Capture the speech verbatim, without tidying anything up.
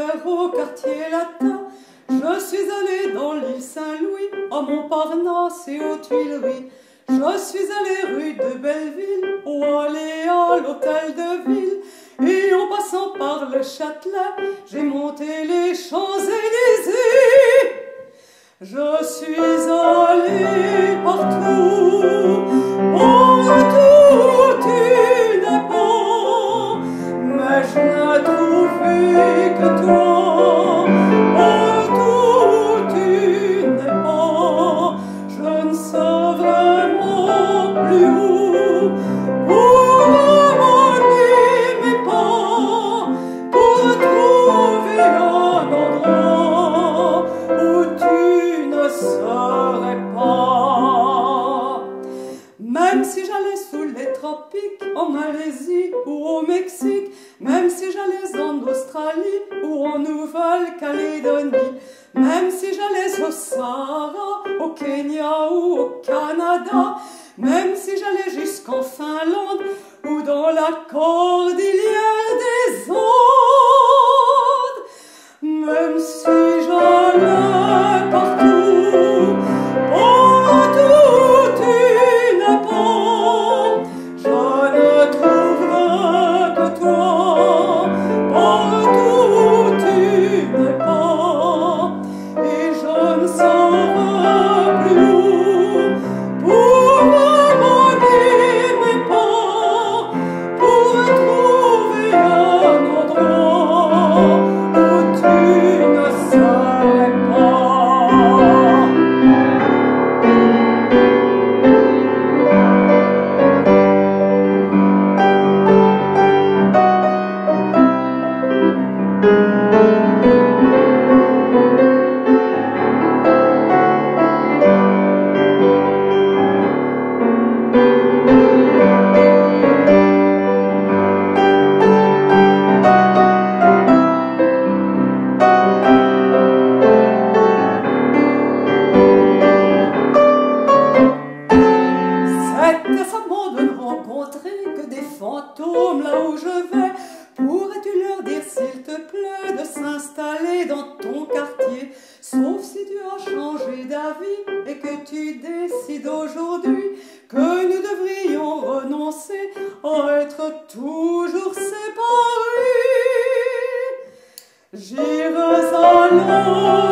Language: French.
affaire au quartier latin. Je suis allé dans l'île Saint-Louis, à Montparnasse et aux Tuileries. Je suis allé rue de Belleville, ou allé à l'hôtel de ville. Et en passant par le Châtelet, j'ai monté les Champs-Élysées. Je suis allé partout, pour tout tu n'es pas, mais je n'ai trouvé que toi. Pour tout tu n'es pas, je ne sais vraiment plus où. Pour abonner mes pas, pour trouver un endroit où tu ne serais pas. Même si j'allais sous les tropiques, en Malaisie ou au Mexique, même si j'allais en Australie ou en Nouvelle-Calédonie, même si j'allais au Sahara, au Kenya ou au Canada, même si j'allais jusqu'en Finlande ou dans la cordillère des Andes, même si j'allais partout, partout tu n'es pas, je ne trouverai que toi, partout tu n'es pas, et je ne saurais plus où, pour abandonner mes pas, pour trouver un endroit où tu ne serais pas. J'irai à l'eau.